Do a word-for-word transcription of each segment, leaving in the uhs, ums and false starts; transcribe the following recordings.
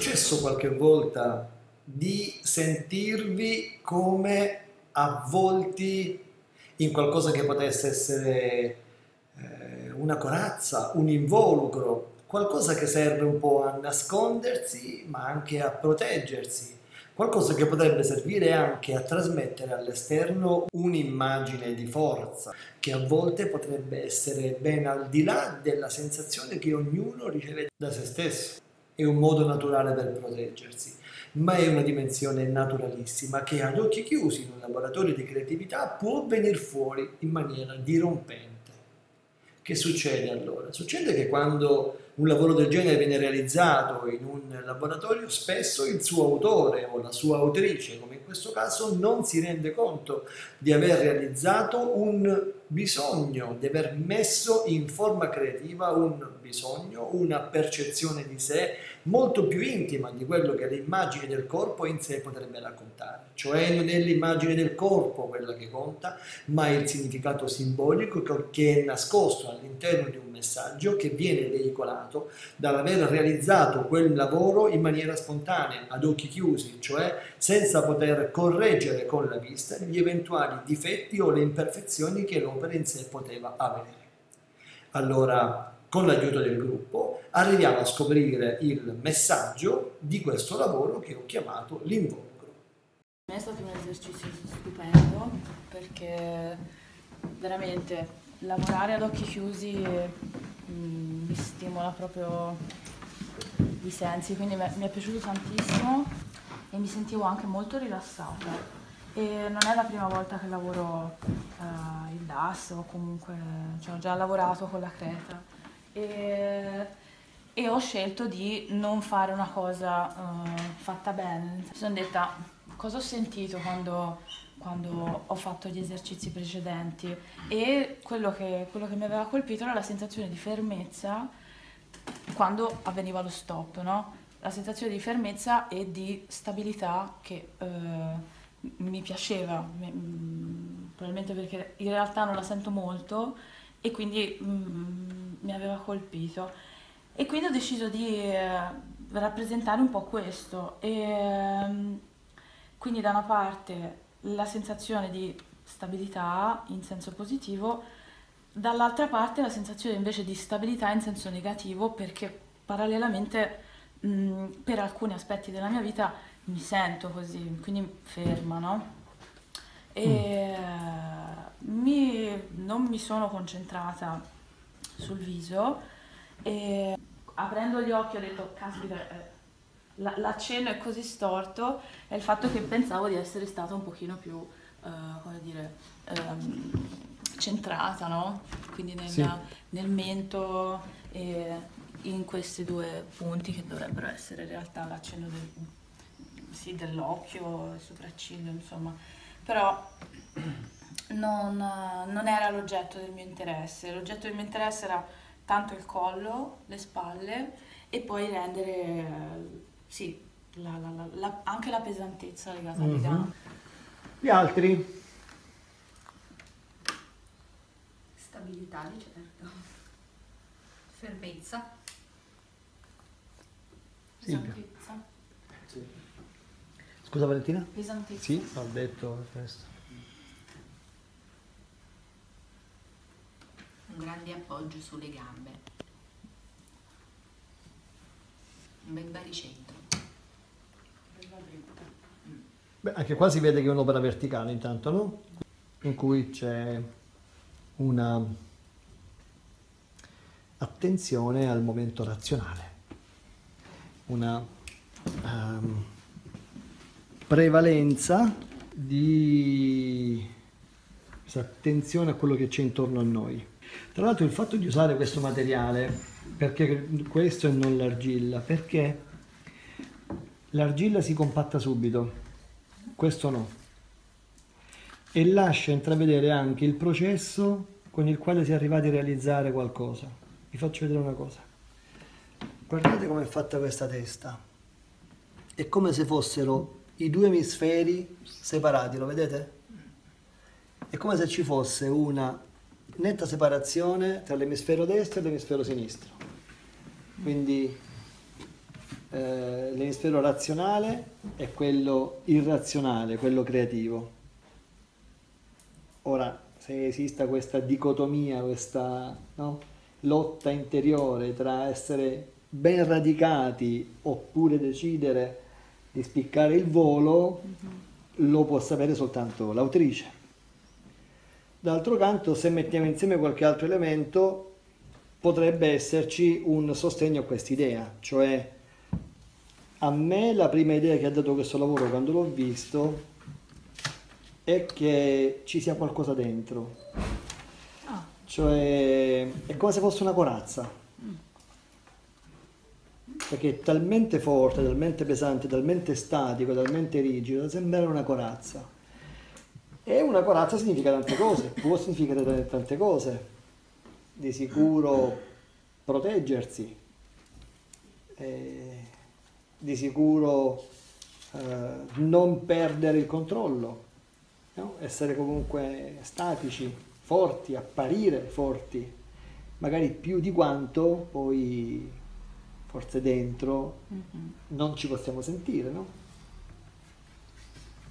successo qualche volta di sentirvi come avvolti in qualcosa che potesse essere eh, una corazza, un involucro, qualcosa che serve un po' a nascondersi ma anche a proteggersi, qualcosa che potrebbe servire anche a trasmettere all'esterno un'immagine di forza, che a volte potrebbe essere ben al di là della sensazione che ognuno riceve da se stesso. È un modo naturale per proteggersi, ma è una dimensione naturalissima che ad occhi chiusi in un laboratorio di creatività può venire fuori in maniera dirompente. Che succede allora? Succede che quando un lavoro del genere viene realizzato in un laboratorio, spesso il suo autore o la sua autrice, come in questo caso, non si rende conto di aver realizzato un bisogno, di aver messo in forma creativa un bisogno, una percezione di sé molto più intima di quello che l'immagine del corpo in sé potrebbe raccontare. Cioè non è l'immagine del corpo quella che conta, ma il significato simbolico che è nascosto all'interno di un messaggio che viene veicolato dall'aver realizzato quel lavoro in maniera spontanea, ad occhi chiusi, cioè senza poter correggere con la vista gli eventuali difetti o le imperfezioni che lo in sé poteva avere. Allora, con l'aiuto del gruppo, arriviamo a scoprire il messaggio di questo lavoro che ho chiamato l'involucro. È stato un esercizio stupendo, perché veramente lavorare ad occhi chiusi mh, mi stimola proprio i sensi, quindi mi è piaciuto tantissimo e mi sentivo anche molto rilassata. E non è la prima volta che lavoro eh, il D A S, o comunque cioè, ho già lavorato con la creta e, e ho scelto di non fare una cosa eh, fatta bene. Mi sono detta cosa ho sentito quando, quando ho fatto gli esercizi precedenti, e quello che, quello che mi aveva colpito era la sensazione di fermezza quando avveniva lo stop, no? La sensazione di fermezza e di stabilità che... Eh, mi piaceva, probabilmente perché in realtà non la sento molto e quindi mm, mi aveva colpito, e quindi ho deciso di eh, rappresentare un po' questo, e quindi da una parte la sensazione di stabilità in senso positivo, dall'altra parte la sensazione invece di stabilità in senso negativo, perché parallelamente mm, per alcuni aspetti della mia vita mi sento così, quindi ferma, no? E mm. mi, non mi sono concentrata sul viso, e aprendo gli occhi ho detto, caspita, l'accenno è così storto, è il fatto che pensavo di essere stata un pochino più, uh, come dire, um, centrata, no? Quindi nella, sì. nel mento e in questi due punti che dovrebbero essere in realtà l'accenno del... sì, dell'occhio, il sopracciglio, insomma, però non, non era l'oggetto del mio interesse. L'oggetto del mio interesse era tanto il collo, le spalle e poi rendere, sì, la, la, la, la, anche la pesantezza legata mm-hmm. all'età. Gli altri? Stabilità, di certo, fermezza, pesantezza. Sì. Scusa Valentina? Pesantezza. Sì, ho detto questo. Un grande appoggio sulle gambe. Un bel baricentro. Beh, anche qua si vede che è un'opera verticale intanto, no? In cui c'è una attenzione al momento razionale. Una... Um, prevalenza di attenzione a quello che c'è intorno a noi. Tra l'altro il fatto di usare questo materiale, perché questo e non l'argilla, perché l'argilla si compatta subito, questo no, e lascia intravedere anche il processo con il quale si è arrivati a realizzare qualcosa. Vi faccio vedere una cosa, guardate come è fatta questa testa, è come se fossero i due emisferi separati, lo vedete? È come se ci fosse una netta separazione tra l'emisfero destro e l'emisfero sinistro. Quindi eh, l'emisfero razionale e quello irrazionale, quello creativo. Ora, se esista questa dicotomia, questa no, lotta interiore tra essere ben radicati oppure decidere di spiccare il volo, mm-hmm. lo può sapere soltanto l'autrice. D'altro canto, se mettiamo insieme qualche altro elemento, potrebbe esserci un sostegno a quest'idea, cioè a me la prima idea che ha dato questo lavoro quando l'ho visto è che ci sia qualcosa dentro, ah. cioè è come se fosse una corazza, perché è talmente forte, talmente pesante, talmente statico, talmente rigido, da sembrare una corazza. E una corazza significa tante cose, può significare tante cose. Di sicuro proteggersi, eh, di sicuro eh, non perdere il controllo, no? Essere comunque statici, forti, apparire forti, magari più di quanto poi... forse dentro mm-hmm. non ci possiamo sentire, no?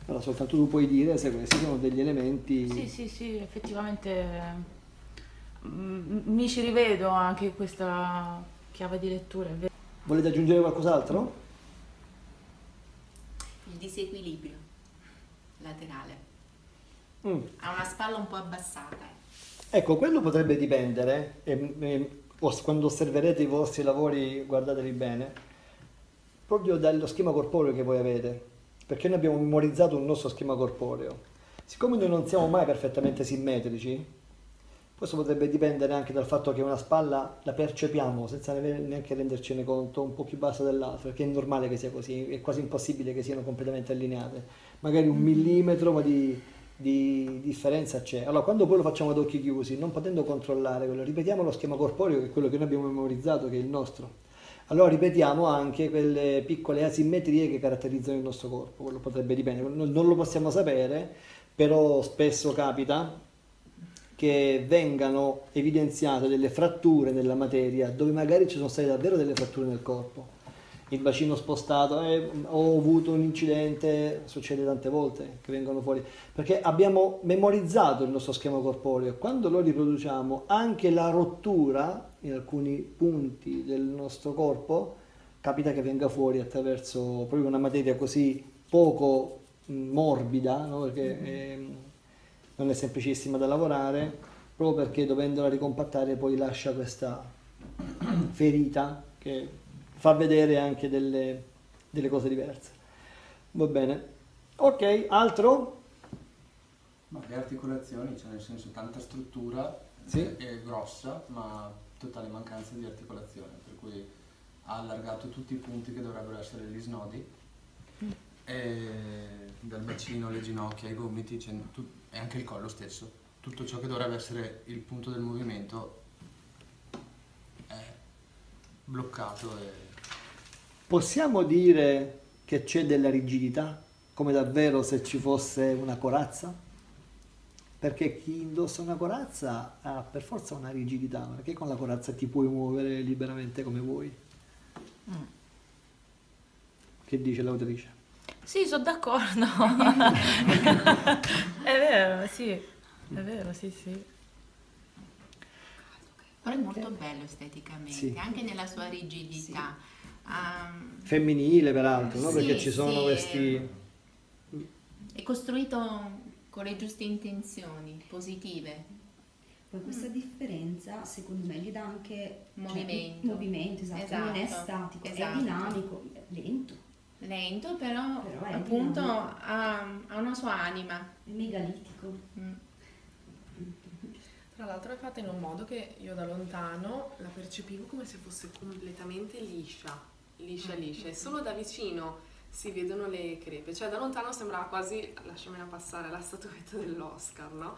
Però soltanto tu puoi dire se questi sono degli elementi... Sì, sì, sì, effettivamente mi ci rivedo anche in questa chiave di lettura. Volete aggiungere qualcos'altro? Il disequilibrio laterale. Mm. Ha una spalla un po' abbassata. Ecco, quello potrebbe dipendere... E, e, quando osserverete i vostri lavori, guardatevi bene, proprio dallo schema corporeo che voi avete, perché noi abbiamo memorizzato un nostro schema corporeo. Siccome noi non siamo mai perfettamente simmetrici, questo potrebbe dipendere anche dal fatto che una spalla la percepiamo senza neanche rendercene conto un po' più bassa dell'altra, perché è normale che sia così, è quasi impossibile che siano completamente allineate, magari un millimetro ma di... di differenza c'è. Allora, quando poi lo facciamo ad occhi chiusi, non potendo controllare quello, ripetiamo lo schema corporeo, che è quello che noi abbiamo memorizzato, che è il nostro. Allora ripetiamo anche quelle piccole asimmetrie che caratterizzano il nostro corpo. Quello potrebbe dipendere, non lo possiamo sapere, però spesso capita che vengano evidenziate delle fratture nella materia, dove magari ci sono state davvero delle fratture nel corpo, il bacino spostato, eh, ho avuto un incidente, succede tante volte che vengono fuori, perché abbiamo memorizzato il nostro schema corporeo. Quando lo riproduciamo, anche la rottura in alcuni punti del nostro corpo capita che venga fuori attraverso proprio una materia così poco morbida, no? Perché eh, non è semplicissima da lavorare, proprio perché dovendola ricompattare poi lascia questa ferita che fa vedere anche delle, delle cose diverse. Va bene. Ok, altro? Ma le articolazioni, cioè nel senso tanta struttura, sì. è grossa, ma totale mancanza di articolazione, per cui ha allargato tutti i punti che dovrebbero essere gli snodi, mm. e dal bacino alle ginocchia, ai gomiti, cioè, tu, e anche il collo stesso. Tutto ciò che dovrebbe essere il punto del movimento è bloccato e... Possiamo dire che c'è della rigidità, come davvero se ci fosse una corazza? Perché chi indossa una corazza ha per forza una rigidità, perché con la corazza ti puoi muovere liberamente come vuoi. Mm. Che dice l'autrice? Sì, sono d'accordo. È vero, sì, è vero, sì, sì. Però è molto bello esteticamente, sì. anche nella sua rigidità. Sì. Um, femminile peraltro, no? Sì, perché ci sono sì, questi... È costruito con le giuste intenzioni positive. Poi questa mm. differenza secondo me gli dà anche movimento, cioè, movimento esatto, esatto. non è statico, esatto. è dinamico, è lento. Lento però, però è appunto ha, ha una sua anima. È megalitico. Mm. Tra l'altro è fatta in un modo che io da lontano la percepivo come se fosse completamente liscia. liscia liscia e solo da vicino si vedono le crepe, cioè da lontano sembrava quasi, lasciamela passare, la statuetta dell'Oscar, no?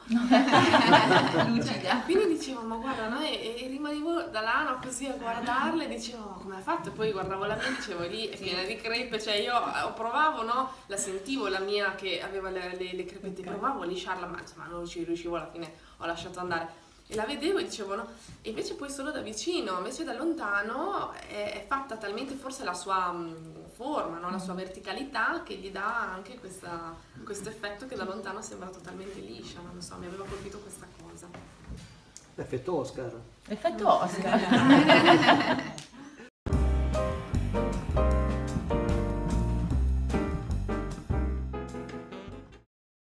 Lucida. Quindi dicevo, ma guarda, no? E, e rimanevo da là, no, così a guardarle, dicevo, ma come ha fatto? Poi guardavo la mia e dicevo, lì è piena di crepe, cioè io provavo, no? La sentivo, la mia che aveva le, le, le crepette, okay. provavo a lisciarla, ma insomma non ci riuscivo, alla fine ho lasciato andare. e la vedevo e dicevo no, e invece poi solo da vicino, invece da lontano è, è fatta talmente forse la sua mh, forma, no? La sua verticalità che gli dà anche questa, questo effetto che da lontano sembra totalmente liscia, no? Non so, mi aveva colpito questa cosa. Effetto Oscar. Effetto Oscar.